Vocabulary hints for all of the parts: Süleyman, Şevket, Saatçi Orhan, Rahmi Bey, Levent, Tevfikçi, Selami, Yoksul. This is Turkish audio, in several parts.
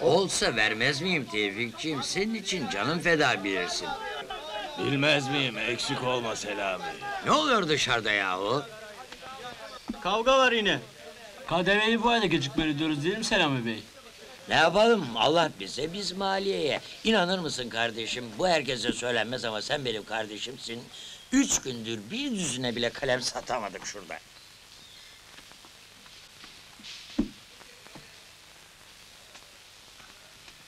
Olsa vermez miyim Tevfikçiğim? Senin için canım feda bilirsin. Bilmez miyim? Eksik olma Selami. Ne oluyor dışarıda yahu? Kavga var yine. KDV'yi bu ayda gecikmeli ödüyoruz değil mi Selami Bey? Ne yapalım? Allah bize, biz maliyeye. İnanır mısın kardeşim? Bu herkese söylenmez ama sen benim kardeşimsin. 3 gündür bir düzüne bile kalem satamadık şurada.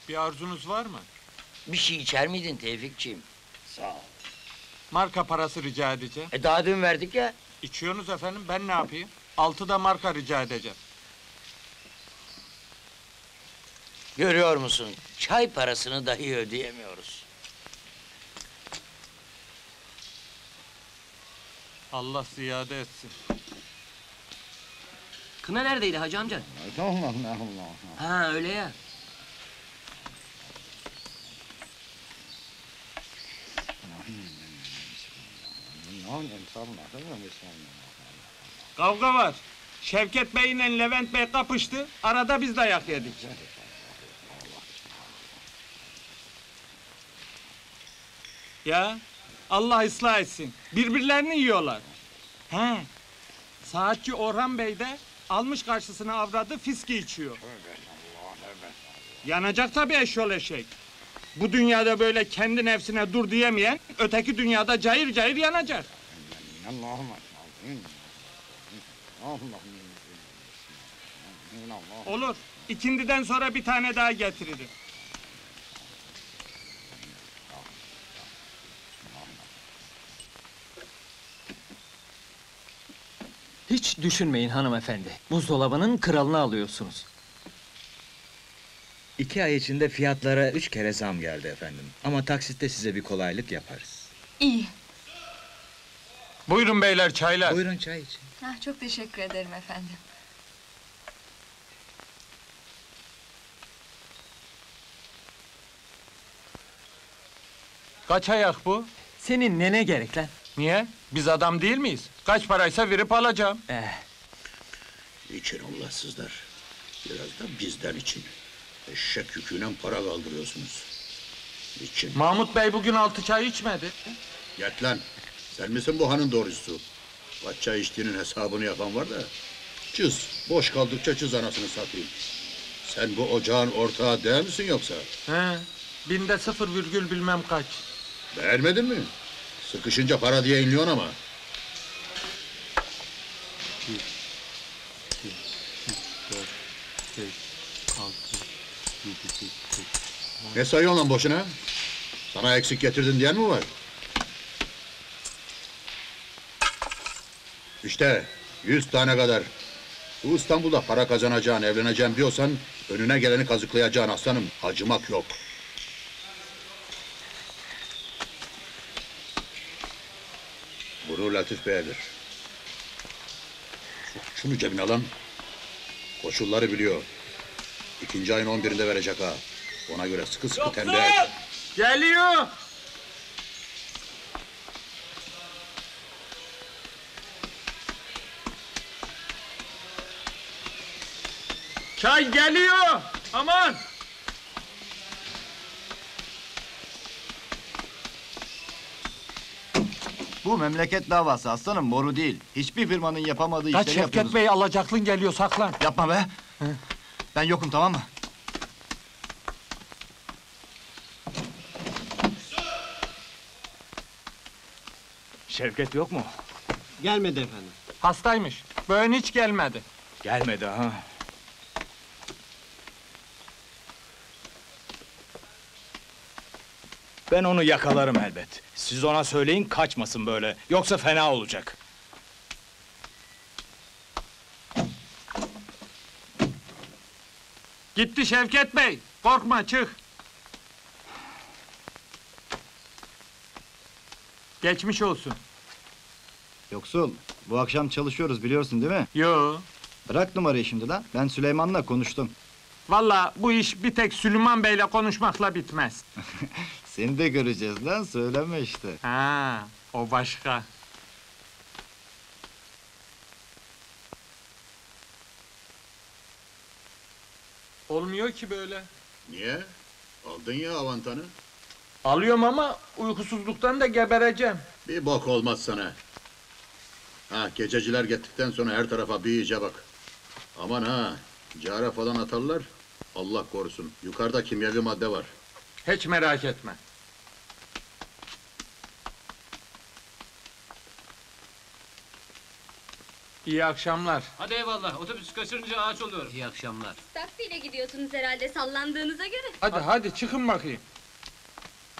Bir arzunuz var mı? Bir şey içer miydin Tevfikçiğim? Sağ ol. Marka parası rica edeceğim. Daha dün verdik ya. İçiyorsunuz efendim, ben ne yapayım? 6 da marka rica edeceğim. Görüyor musun? Çay parasını dahi ödeyemiyoruz. Allah ziyade etsin. Kına neredeydi hacı amca? Ha öyle ya. Kavga var. Şevket Bey ile Levent Bey kapıştı. Arada biz dayak yedik. Ya Allah ıslah etsin. Birbirlerini yiyorlar. He. Saatçi Orhan Bey de almış karşısına avradı, fiski içiyor. Yanacak tabii eşol eşek. Bu dünyada böyle kendi nefsine dur diyemeyen, öteki dünyada cayır cayır yanacak. Olur, ikindiden sonra bir tane daha getiririm. Hiç düşünmeyin hanımefendi, buzdolabının kralını alıyorsunuz. 2 ay içinde fiyatlara 3 kere zam geldi efendim. Ama taksitte size bir kolaylık yaparız. İyi. Buyurun beyler, çaylar. Buyurun, çay için. Ah, çok teşekkür ederim efendim. Kaç ayak bu? Senin nene gerek lan? Niye? Biz adam değil miyiz? Kaç paraysa verip alacağım. İçin Allahsızlar. Biraz da bizden için. Eşek yüküyle para kaldırıyorsunuz. İçin. Mahmut Bey bugün 6 çay içmedi. Yat lan! Sen misin bu hanın doğrusu? Kaç çay içtiğinin hesabını yapan var da... Çiz, boş kaldıkça çiz anasını satayım. Sen bu ocağın ortağı değil misin yoksa? He, 1000'de 0,0 bilmem kaç. Beğenmedin mi? Sıkışınca para diye inliyorsun ama. Ne sayıyorsun lan boşuna? Sana eksik getirdin diyen mi var? İşte 100 tane kadar. Bu İstanbul'da para kazanacağın, evleneceğim diyorsan... ...önüne geleni kazıklayacaksın aslanım. Acımak yok. Bunu Latif Bey'edir. Şunu cebine alan... ...koşulları biliyor. 2. ayın 11'inde verecek ha. Ona göre sıkı sıkı tembih et. Geliyor! Çay geliyor! Aman! Bu memleket davası aslanım, boru değil. Hiçbir firmanın yapamadığı işleri yapıyoruz. Şevket Bey, alacaklın geliyor, saklan! Yapma be! Ben yokum, tamam mı? Şevket yok mu? Gelmedi efendim. Hastaymış. Bugün hiç gelmedi. Gelmedi ha. Ben onu yakalarım elbet. Siz ona söyleyin kaçmasın böyle. Yoksa fena olacak. Gitti Şevket Bey. Korkma, çık. Geçmiş olsun. Yoksul, bu akşam çalışıyoruz biliyorsun değil mi? Yo. Bırak numarayı şimdi lan, ben Süleyman'la konuştum. Vallahi bu iş bir tek Süleyman Bey'le konuşmakla bitmez. Seni de göreceğiz lan, söyleme işte. Ha, o başka. Olmuyor ki böyle. Niye? Aldın ya avantanı. Alıyorum ama uykusuzluktan da gebereceğim. Bir bok olmaz sana. Ha, gececiler gittikten sonra her tarafa bir iyice bak. Aman ha, cara falan atarlar, Allah korusun. Yukarıda kimyevi madde var. Hiç merak etme. İyi akşamlar. Hadi eyvallah, otobüs kaçırınca ağaç oluyorum. İyi akşamlar. Taksiyle gidiyorsunuz herhalde sallandığınıza göre. Hadi hadi çıkın bakayım.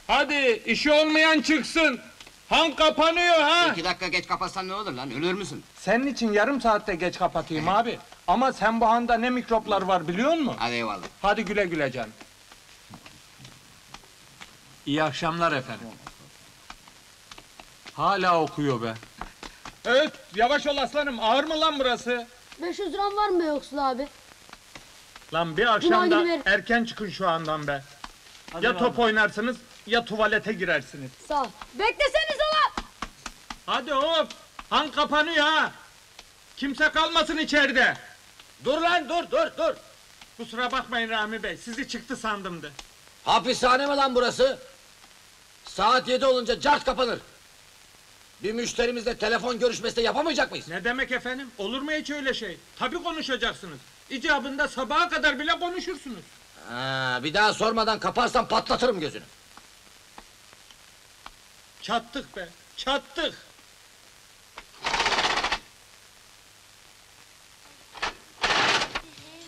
Hadi işi olmayan çıksın. Han kapanıyor ha! 2 dakika geç kapatsan ne olur lan, ölür müsün? Senin için yarım saatte geç kapatayım abi. Ama sen bu handa ne mikroplar var biliyor musun? Hadi eyvallah. Hadi güle güle canım. İyi akşamlar efendim. Hala okuyor be. Evet, yavaş ol aslanım, ağır mı lan burası? 500 liram var mı be Yoksul abi? Lan bir akşamda erken çıkın şu andan be. Hadi ya top oynarsınız, ya tuvalete girersiniz. Sağ ol. Bekleseniz ola! Hadi hop! Han kapanıyor ha! Kimse kalmasın içeride! Dur lan dur! Kusura bakmayın Rahmi Bey, sizi çıktı sandımdı. Hapishane mi lan burası? Saat 7 olunca cart kapanır! Bir müşterimizle telefon görüşmesi de yapamayacak mıyız? Ne demek efendim? Olur mu hiç öyle şey? Tabii konuşacaksınız. İcabında sabaha kadar bile konuşursunuz. Ha, bir daha sormadan kaparsan patlatırım gözünü. Çattık be, çattık!